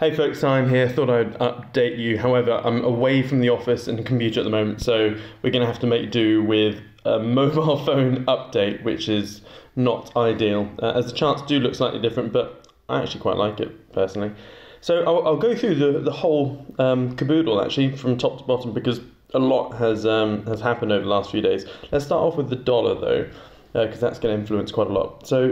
Hey folks, I'm here, thought I'd update you. However, I'm away from the office and computer at the moment, so we're going to have to make do with a mobile phone update, which is not ideal, as the charts do look slightly different, but I actually quite like it, personally. So I'll go through the whole caboodle, actually, from top to bottom, because a lot has happened over the last few days. Let's start off with the dollar, though, because that's going to influence quite a lot. So,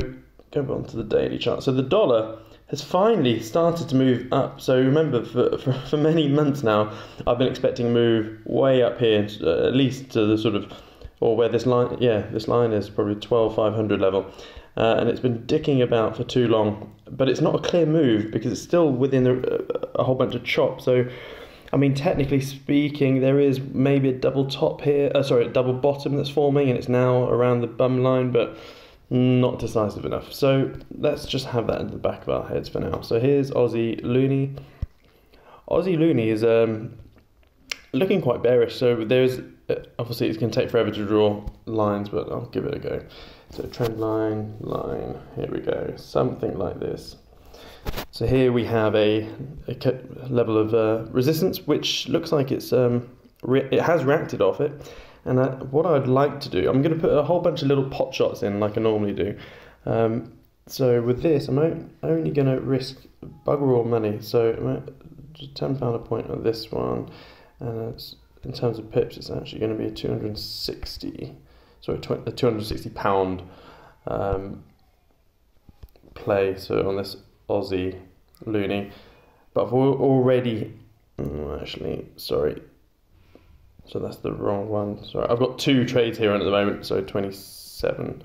go on to the daily chart. So the dollar has finally started to move up. So remember, for many months now, I've been expecting a move way up here, at least to the sort of, or where this line, yeah, this line is probably 12,500 level. And it's been dicking about for too long. But it's not a clear move because it's still within a whole bunch of chop. So, I mean, technically speaking, there is maybe a double top here, sorry, a double bottom that's forming, and it's now around the bum line, but not decisive enough. So let's just have that in the back of our heads for now. So here's Aussie Loonie. Aussie Loonie is looking quite bearish, so there's obviously it's going to take forever to draw lines, but I'll give it a go. So trend line, here we go, something like this. So here we have a level of resistance, which looks like it's it has reacted off it. And what I'd like to do, I'm going to put a whole bunch of little pot shots in like I normally do. So with this, I'm only going to risk bugger all money. So £10 a point on this one. And it's, in terms of pips, it's actually going to be a 260 pound play. So on this Aussie Loonie. But we're already, actually, sorry. So that's the wrong one. Sorry, I've got two trades here on at the moment. So 27,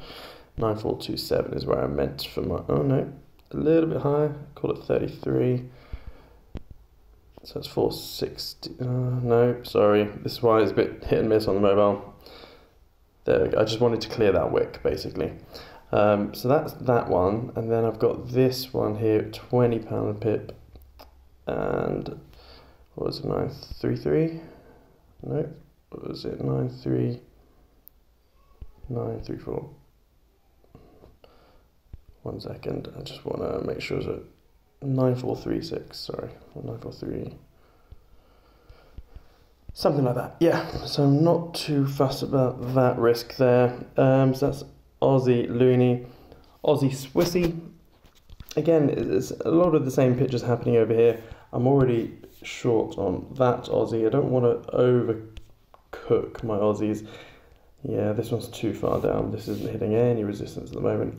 9427 is where I meant for my. Oh no, a little bit higher. Call it 33. So it's 460. No, sorry. This is why it's a bit hit and miss on the mobile. There we go. I just wanted to clear that wick basically. So that's that one, and then I've got this one here, £20 pip, and what was it, 933? No, what was it, 93934? 1 second, I just want to make sure it's 9436, sorry, 943, something like that. Yeah, so I'm not too fussed about that risk there. So that's Aussie Loonie. Aussie Swissy, again, it's a lot of the same pictures happening over here. I'm already short on that Aussie. I don't want to overcook my Aussies. Yeah, this one's too far down. This isn't hitting any resistance at the moment.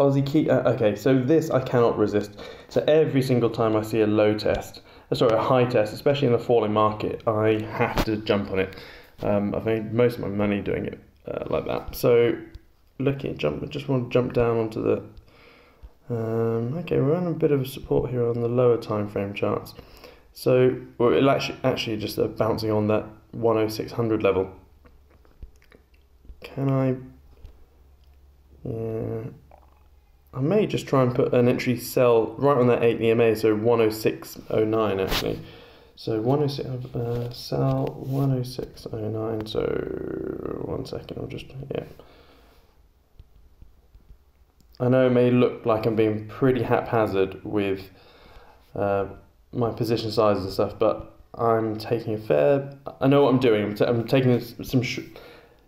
Aussie key. Okay, so this I cannot resist. So every single time I see a low test, sorry, a high test, especially in a falling market, I have to jump on it. I've made most of my money doing it like that. So looking at jump, I just want to jump down onto the. Okay, we're on a bit of support here on the lower time frame charts. So, well, it'll actually just bouncing on that 10600 level. Can I? Yeah, I may just try and put an entry sell right on that 8 EMA, so 10609 actually. So 106 sell 10609. So 1 second, I'll just yeah. I know it may look like I'm being pretty haphazard with my position sizes and stuff, but I'm taking a fair... I know what I'm doing. I'm taking some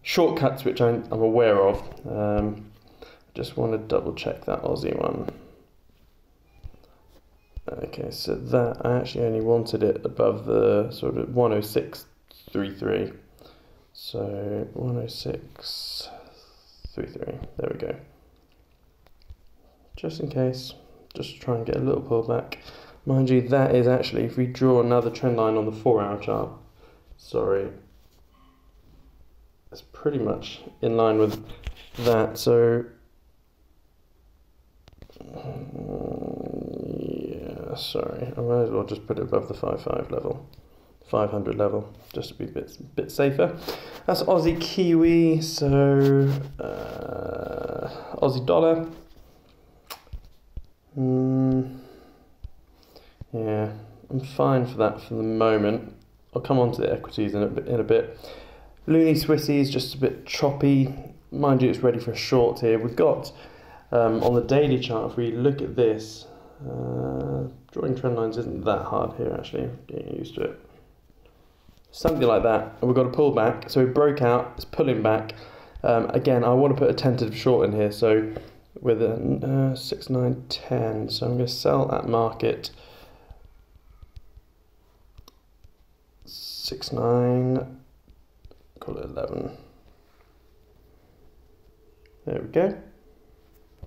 shortcuts, which I'm aware of. Just want to double check that Aussie one. Okay, so that, I actually only wanted it above the sort of 106.33. So 106.33, there we go. Just in case, just to try and get a little pullback. Mind you, that is actually, if we draw another trend line on the 4-hour chart, sorry, it's pretty much in line with that. So, yeah, sorry, I might as well just put it above the 5.5 level, 500 level, just to be a bit safer. That's Aussie Kiwi, so Aussie dollar. Yeah, I'm fine for that for the moment. I'll come on to the equities in a bit. Loonie Swissy is just a bit choppy. Mind you, it's ready for a short here. We've got, on the daily chart, if we look at this, Drawing trend lines isn't that hard here, actually. Getting used to it. Something like that. And we've got to pull back. So we broke out. It's pulling back. Again, I want to put a tentative short in here. So with a 6, 9, 10. So I'm going to sell at market. 6, 9. Call it 11. There we go.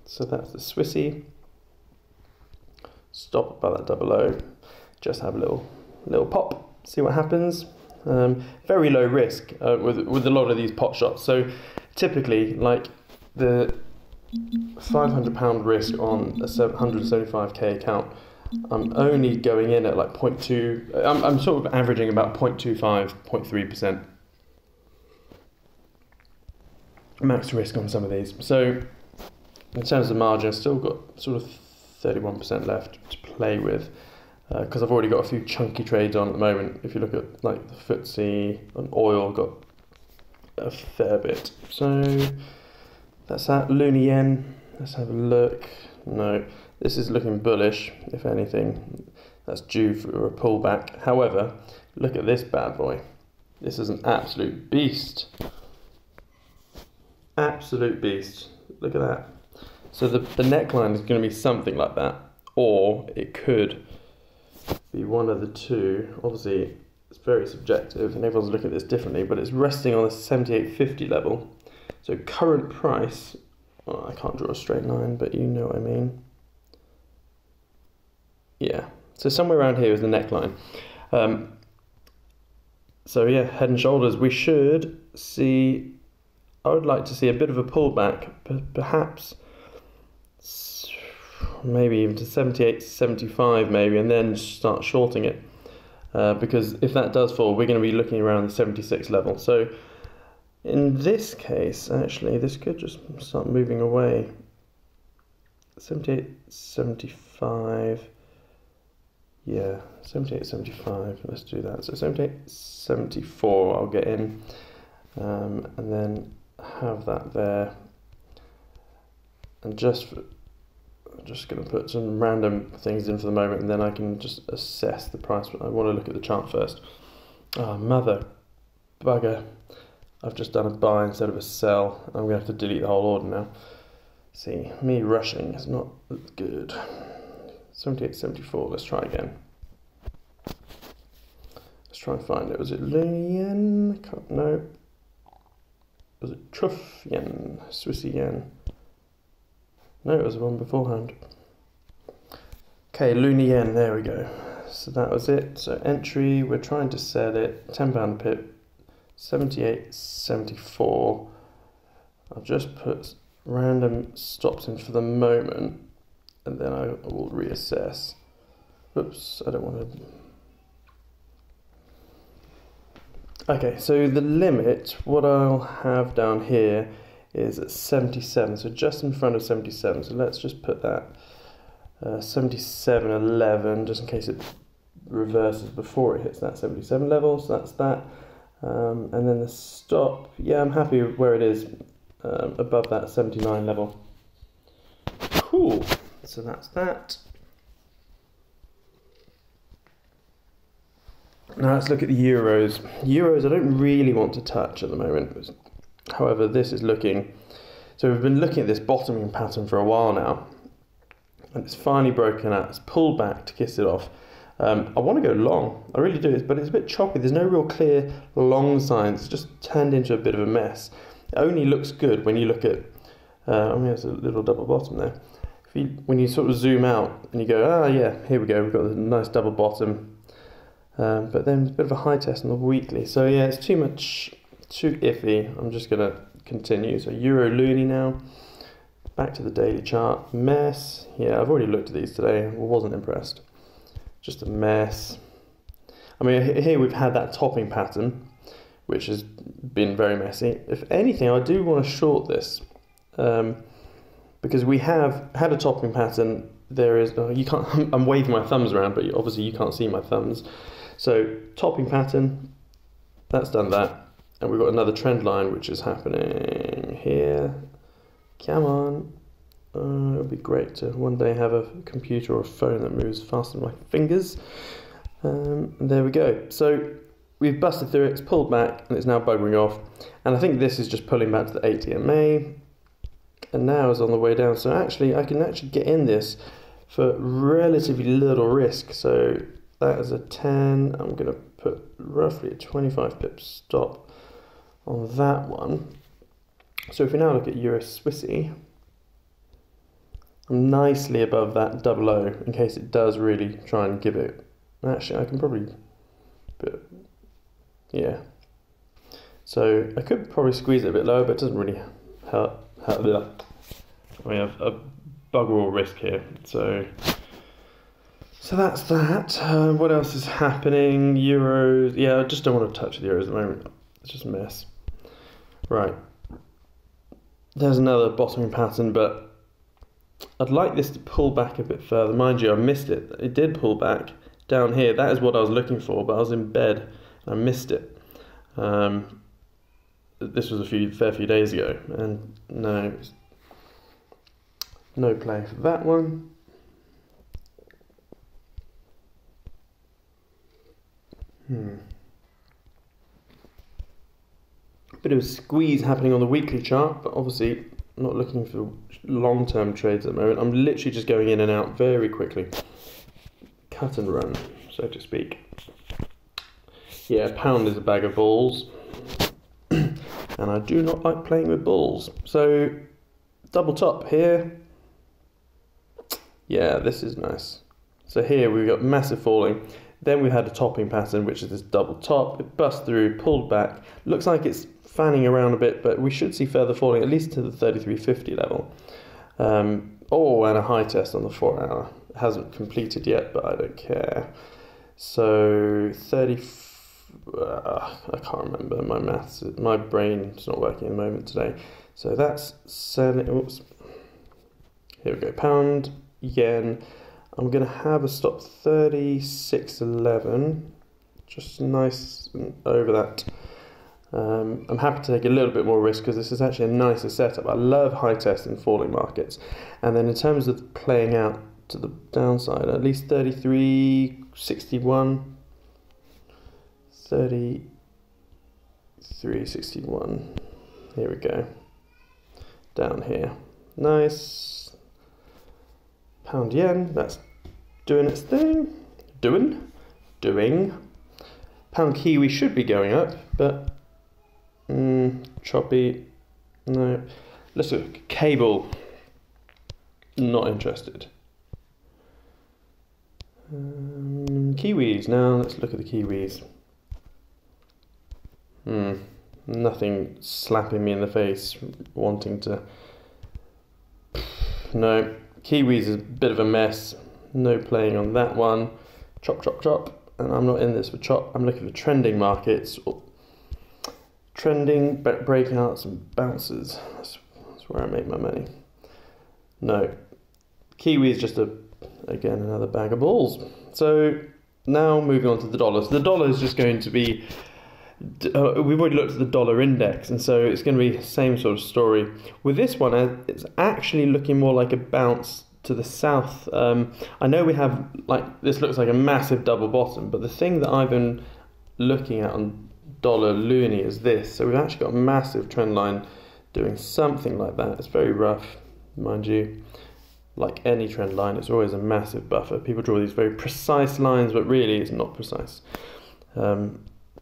So that's the Swissy. Stop by that 00. Just have a little pop. See what happens. Very low risk with a lot of these pot shots. So typically, like the £500 risk on a 175k account, I'm only going in at like 0.2. I'm sort of averaging about 0.25, 0.3% max risk on some of these. So in terms of margin, I've still got sort of 31% left to play with. Because I've already got a few chunky trades on at the moment. If you look at like the FTSE and oil, I've got a fair bit. So that's that. Loonie yen. Let's have a look. No, this is looking bullish. If anything, that's due for a pullback. However, look at this bad boy. This is an absolute beast. Absolute beast. Look at that. So the neckline is going to be something like that, or it could be one of the two. Obviously, it's very subjective and everyone's looking at this differently, but it's resting on the 78.50 level. So current price, well, I can't draw a straight line, but you know what I mean. Yeah, so somewhere around here is the neckline. So yeah, head and shoulders, we should see, I would like to see a bit of a pullback, perhaps maybe even to 78.75 maybe, and then start shorting it, because if that does fall, we're going to be looking around the 76 level. So in this case, actually, this could just start moving away. 78.75, yeah, 78.75, let's do that. So 78.74 I'll get in, and then have that there, and just for, I'm just going to put some random things in for the moment, and then I can just assess the price. But I want to look at the chart first. Oh, mother bugger. I've just done a buy instead of a sell. I'm going to have to delete the whole order now. See, me rushing is not good. 78.74, let's try again. Let's try and find it. Was it Loonie yen? Can't, no. Was it Truff yen? Swissy yen? No, it was the one beforehand. Okay, Loonie yen, there we go. So that was it. So entry, we're trying to sell it. £10 pip, 78.74. I've just put random stops in for the moment, and then I will reassess. Oops, I don't want to. Okay, so the limit, what I'll have down here is at 77, so just in front of 77. So let's just put that 77.11, just in case it reverses before it hits that 77 level. So that's that, and then the stop. Yeah, I'm happy where it is, above that 79 level. Cool. So that's that. Now let's look at the euros. Euros, I don't really want to touch at the moment. However, this is looking, so we've been looking at this bottoming pattern for a while now, and it's finally broken out. It's pulled back to kiss it off. I want to go long, I really do, but it's a bit choppy. There's no real clear long signs. It's just turned into a bit of a mess. It only looks good when you look at, I mean, there's a little double bottom there. If you, when you sort of zoom out and you go, ah, yeah, here we go, we've got a nice double bottom. But then a bit of a high test on the weekly. So yeah, it's too much. Too iffy. I'm just going to continue. So euro loonie now. Back to the daily chart. Mess. Yeah, I've already looked at these today. I wasn't impressed. Just a mess. I mean, here we've had that topping pattern, which has been very messy. If anything, I do want to short this, because we have had a topping pattern. There is, oh, you can't. I'm waving my thumbs around, but obviously you can't see my thumbs. So topping pattern. That's done that. And we've got another trend line which is happening here. Come on. It would be great to one day have a computer or a phone that moves faster than my fingers. There we go. So we've busted through it, it's pulled back, and it's now buggering off. And I think this is just pulling back to the ATMA, and now is on the way down. So actually, I can actually get in this for relatively little risk. So that is a 10. I'm going to put roughly a 25 pip stop on that one. So if we now look at Euro Swissy, I'm nicely above that 00 in case it does really try and give it. Actually, I can probably, but yeah. So I could probably squeeze it a bit lower, but it doesn't really help. I mean, a bugger all risk here. So that's that. What else is happening? Euros. Yeah, I just don't want to touch the Euros at the moment. It's just a mess. Right. There's another bottoming pattern, but I'd like this to pull back a bit further. Mind you, I missed it. It did pull back down here. That is what I was looking for, but I was in bed and I missed it. This was a fair few days ago, and no play for that one. Bit of a squeeze happening on the weekly chart, but obviously I'm not looking for long-term trades at the moment. I'm literally just going in and out very quickly. Cut and run, so to speak. Yeah, pound is a bag of balls. And I do not like playing with balls. So, double top here. Yeah, this is nice. So here we've got massive falling. Then we had a topping pattern, which is this double top. It bust through, pulled back. Looks like it's fanning around a bit, but we should see further falling, at least to the 33.50 level. Oh, and a high test on the 4-hour. It hasn't completed yet, but I don't care. So, I can't remember my maths. My brain's not working at the moment today. So that's 7. Oops. Here we go. Pound, yen. I'm going to have a stop 36.11, just nice and over that. I'm happy to take a little bit more risk because this is actually a nicer setup. I love high test in falling markets. And then in terms of playing out to the downside, at least 33.61, 33.61, here we go, down here, nice. Pound yen, that's doing its thing. Doing. Pound kiwi should be going up, but choppy. No. Let's look. Cable. Not interested. Kiwis. Now let's look at the kiwis. Nothing slapping me in the face, wanting to. No. Kiwis is a bit of a mess, no playing on that one. Chop, and I'm not in this for chop, I'm looking for trending markets. Trending, breakouts and bounces, that's where I make my money. No, kiwi is just, again, another bag of balls. So now moving on to the dollar. So the dollar is just going to be, we've already looked at the dollar index, and so it's going to be the same sort of story. With this one, it's actually looking more like a bounce to the south. I know we have, this looks like a massive double bottom, but the thing that I've been looking at on dollar loonie is this. So we've actually got a massive trend line doing something like that. It's very rough, mind you. Like any trend line, it's always a massive buffer. People draw these very precise lines, but really it's not precise.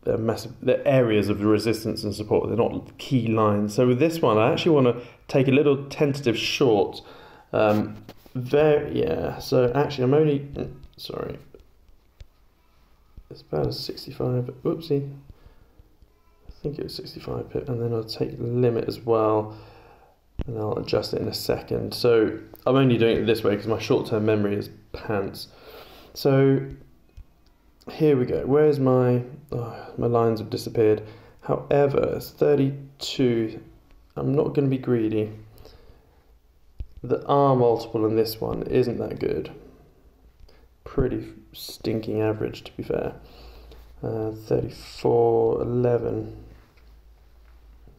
They're areas of resistance and support, they're not key lines. So with this one, I actually want to take a little tentative short. So actually I'm only, sorry, it's about a 65, whoopsie, I think it was 65 pip, and then I'll take the limit as well, and I'll adjust it in a second. So I'm only doing it this way because my short-term memory is pants. So here we go. Where's my... Oh, my lines have disappeared. However, it's 32. I'm not going to be greedy. The R multiple in this one isn't that good. Pretty stinking average, to be fair. 34.11.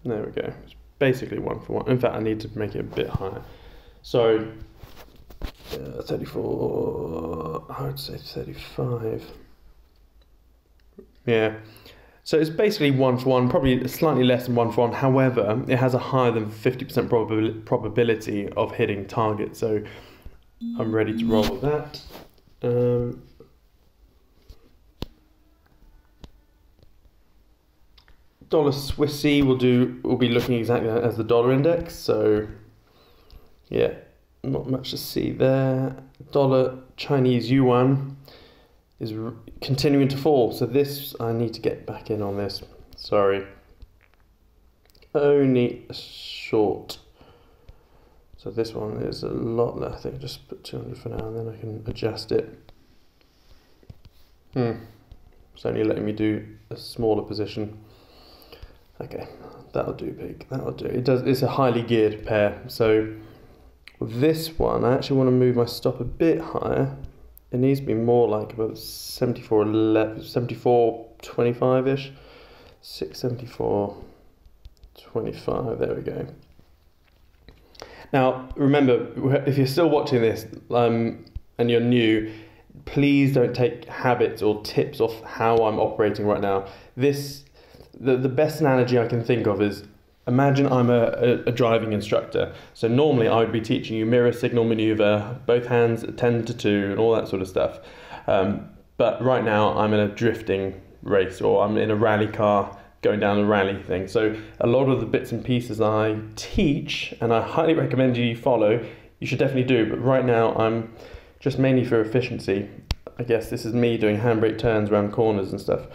There we go. It's basically one for one. In fact, I need to make it a bit higher. So 34, I would say 35. Yeah. So it's basically 1 for 1, probably slightly less than 1 for 1. However, it has a higher than 50% probability of hitting target. So I'm ready to roll with that. Dollar Swissy will be looking exactly as the dollar index. So yeah, not much to see there. Dollar Chinese yuan is continuing to fall. So this, I need to get back in on this. Sorry. Only a short. So this one is a lot less. I think I'll just put 200 for now and then I can adjust it. It's only letting me do a smaller position. Okay, that'll do, big. That'll do. It does. It's a highly geared pair. So this one, I actually want to move my stop a bit higher. It needs to be more like about 74.25-ish. 674.25, there we go. Now, remember, if you're still watching this and you're new, please don't take habits or tips off how I'm operating right now. The best analogy I can think of is, imagine I'm a driving instructor. So normally I would be teaching you mirror, signal, maneuver, both hands at 10 to 2 and all that sort of stuff. But right now I'm in a drifting race, or I'm in a rally car going down a rally thing. So a lot of the bits and pieces I teach, and I highly recommend you follow, you should definitely do. But right now I'm just mainly for efficiency. I guess this is me doing handbrake turns around corners and stuff.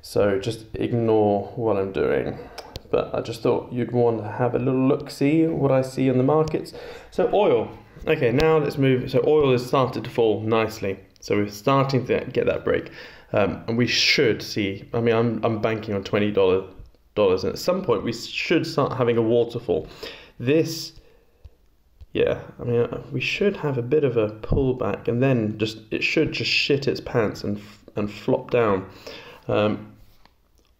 So just ignore what I'm doing. But I just thought you'd want to have a little look-see what I see in the markets. So oil. Okay, now let's move. So oil has started to fall nicely. So we're starting to get that break. And we should see, I mean, I'm banking on $20. And at some point we should start having a waterfall. This, yeah, I mean, we should have a bit of a pullback. And then just it should just shit its pants and flop down.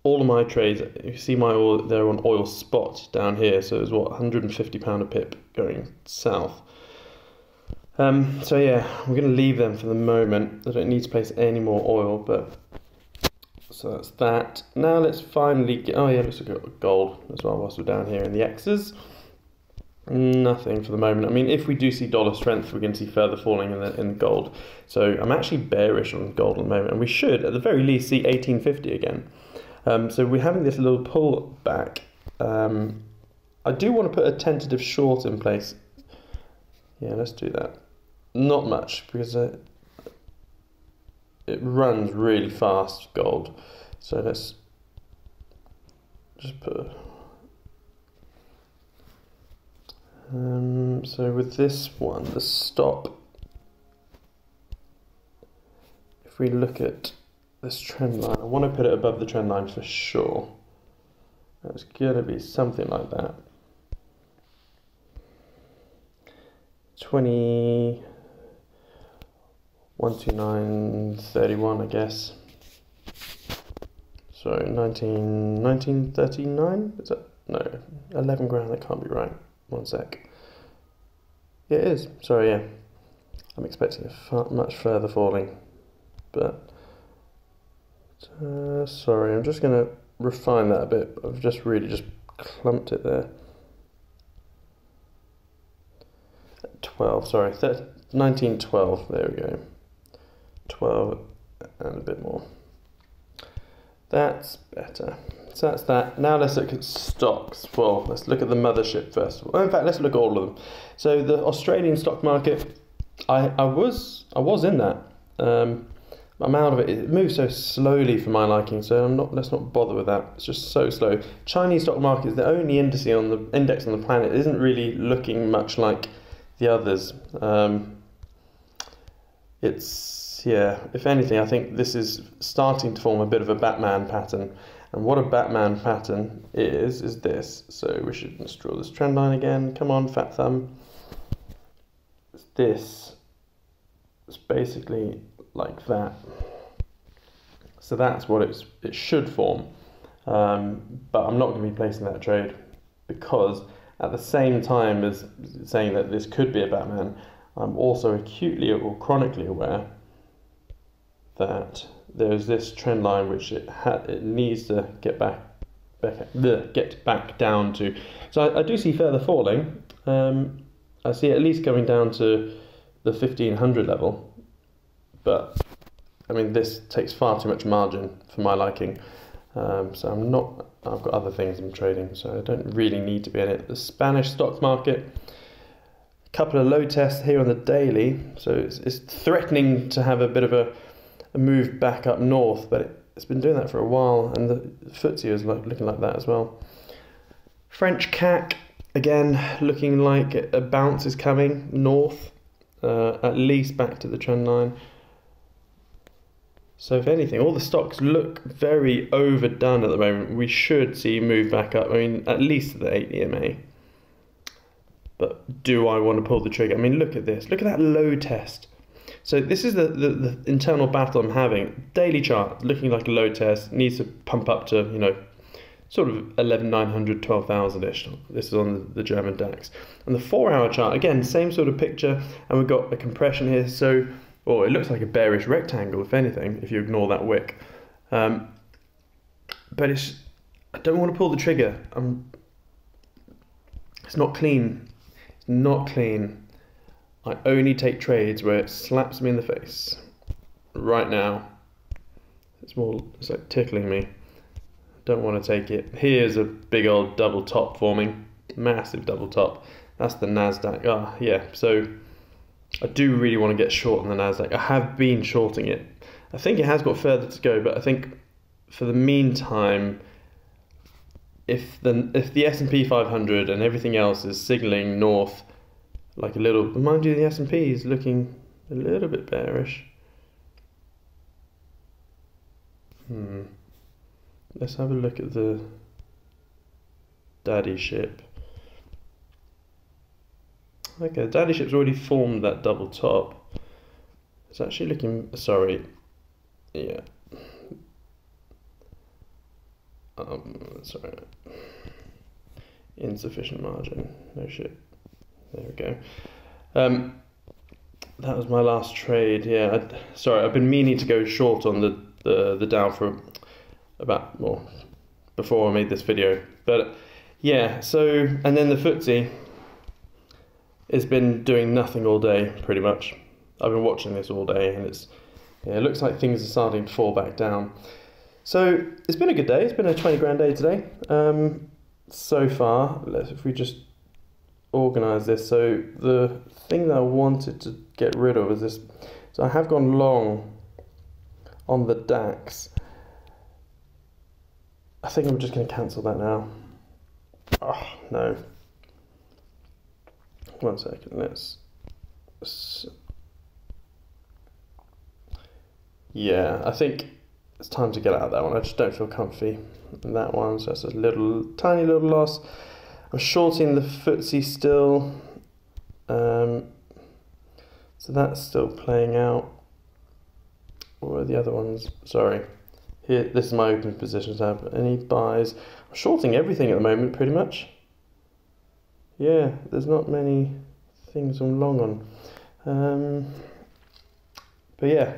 All of my trades, you see my oil, they're on oil spot down here, so it's what, £150 a pip going south. So yeah, we're going to leave them for the moment. I don't need to place any more oil, but so that's that. Now let's finally get, oh yeah, let's look at gold as well whilst we're down here in the X's. Nothing for the moment. I mean, if we do see dollar strength, we're going to see further falling in gold. So I'm actually bearish on gold at the moment, and we should at the very least see 1850 again. So we're having this little pull back. I do want to put a tentative short in place. Yeah, let's do that. Not much, because it runs really fast, gold. So let's just put... so with this one, the stop, if we look at this trend line, I want to put it above the trend line for sure. That's going to be something like that. 2129.31, I guess. So 1939, is that? No, 11 grand, that can't be right. One sec. Yeah, it is. Sorry, yeah. I'm expecting a much further falling, but... sorry, I'm just going to refine that a bit. I've just really just clumped it there. 12, sorry, 1912, there we go. 12 and a bit more. That's better. So that's that. Now let's look at stocks. Well, let's look at the mothership first of all. In fact, let's look at all of them. So the Australian stock market, I was in that. I'm out of it. It moves so slowly for my liking, so let's not bother with that. It's just so slow. Chinese stock market is the only index on the planet. It isn't really looking much like the others. It's, yeah, if anything, I think this is starting to form a bit of a Batman pattern. And what a Batman pattern is this. So we should just draw this trend line again. Come on, fat thumb. It's this. It's basically... like that. So that's what it should form. But I'm not going to be placing that trade because At the same time as saying that this could be a Batman, I'm also acutely or chronically aware that there is this trend line which it needs to get back down to. So I do see further falling. I see at least going down to the 1500 level, but I mean this takes far too much margin for my liking. So I'm not. I've got other things I'm trading, so I don't really need to be in it. The Spanish stock market. Couple of low tests here on the daily, so it's threatening to have a bit of a move back up north, but it's been doing that for a while, and the FTSE is looking like that as well. French CAC, again, looking like a bounce is coming north, at least back to the trend line. So if anything, all the stocks look very overdone at the moment. We should see move back up, I mean, at least the 8 EMA. But do I want to pull the trigger? I mean, look at this. Look at that low test. So this is the internal battle I'm having. Daily chart, looking like a low test, needs to pump up to, you know, sort of 11,900, 12,000-ish. This is on the German DAX. And the 4-hour chart, again, same sort of picture. And we've got a compression here. So, well, it looks like a bearish rectangle, if anything, if you ignore that wick. But it's, I don't want to pull the trigger. It's not clean. Not clean. I only take trades where it slaps me in the face. Right now, it's like tickling me. Don't want to take it. Here's a big old double top forming, massive double top. That's the Nasdaq. Ah, yeah. So I do really want to get short on the Nasdaq. I have been shorting it. I think it has got further to go, but I think for the meantime, if the S&P 500 and everything else is signaling north, like a little, mind you, the S&P is looking a little bit bearish. Let's have a look at the daddy ship. Okay, daddy ship's already formed that double top. It's actually looking, sorry, yeah. Sorry, insufficient margin, no shit, there we go. That was my last trade, yeah. Sorry, I've been meaning to go short on the Dow for about, well, before I made this video, but yeah, so, and then the FTSE has been doing nothing all day, pretty much. I've been watching this all day, and it's, yeah, it looks like things are starting to fall back down. So it's been a good day. It's been a 20 grand day today. So far, if we just organise this. So the thing that I wanted to get rid of is this. So I have gone long on the DAX. I think I'm just going to cancel that now. Oh no. One second. Let's yeah, I think it's time to get out of that one. I just don't feel comfy in that one, so that's a little tiny little loss. I'm shorting the FTSE still, so that's still playing out. What are the other ones? Sorry, here, this is my open position tab. Any buys? I'm shorting everything at the moment, pretty much. Yeah, there's not many things I'm long on, but yeah.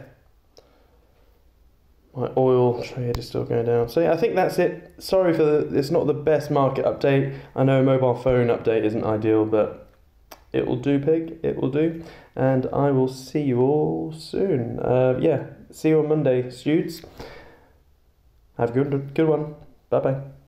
My oil trade is still going down. So yeah, I think that's it. Sorry for it's not the best market update. I know a mobile phone update isn't ideal, but it will do, pig. It will do. And I will see you all soon. Yeah, see you on Monday, dudes. Have a good one. Bye-bye.